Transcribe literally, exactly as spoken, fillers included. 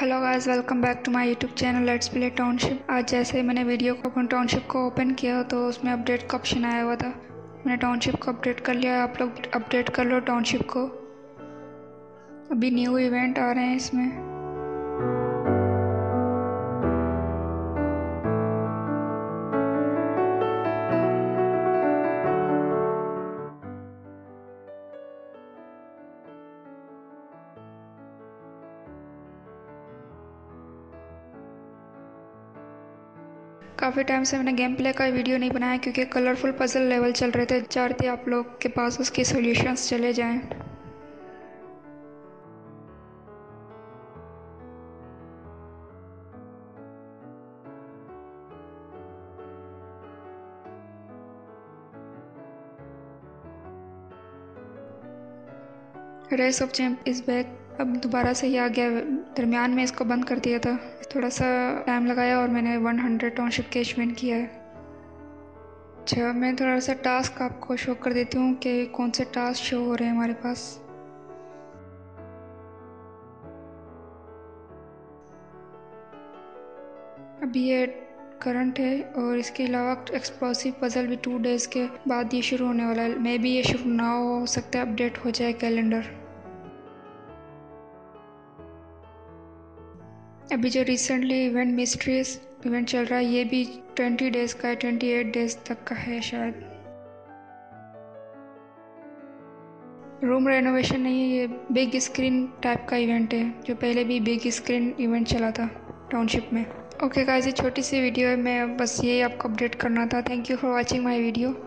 Hello guys, welcome back to my YouTube channel let's play Township. आज जैसे मैंने video को टाउनशिप को ओपन किया तो उसमें अपडेट का ऑप्शन आया हुआ था। मैंने टाउनशिप को अपडेट कर लिया। आप लोग अपडेट कर लो टाउनशिप को। अभी न्यू इवेंट आ रहे हैं इसमें। काफ़ी टाइम से मैंने गेम प्ले का वीडियो नहीं बनाया क्योंकि कलरफुल पजल लेवल चल रहे थे। चाहते आप लोग के पास उसके सॉल्यूशंस चले जाएं। Race of jump is back. अब दोबारा से ही आ गया। दरमियान में इसको बंद कर दिया था, थोड़ा सा टाइम लगाया और मैंने सौ टाउनशिप कैश विन किया है। अच्छा, मैं थोड़ा सा टास्क आपको शो कर देती हूँ कि कौन से टास्क शो हो रहे हैं हमारे पास। अभी ये करंट है और इसके अलावा एक्सप्लोसिव पजल भी टू डेज़ के बाद ये शुरू होने वाला है। मे बी ये शुरू ना हो, हो सकता है अपडेट हो जाए कैलेंडर। अभी जो रिसेंटली इवेंट मिस्ट्रीज इवेंट चल रहा है ये भी ट्वेंटी डेज़ का है, ट्वेंटी एट डेज़ तक का है शायद। रूम रेनोवेशन नहीं है, ये बिग स्क्रीन टाइप का इवेंट है जो पहले भी बिग स्क्रीन इवेंट चला था टाउनशिप में। ओके गाइस, ये छोटी सी वीडियो है, मैं बस ये आपको अपडेट करना था। Thank you for watching my video.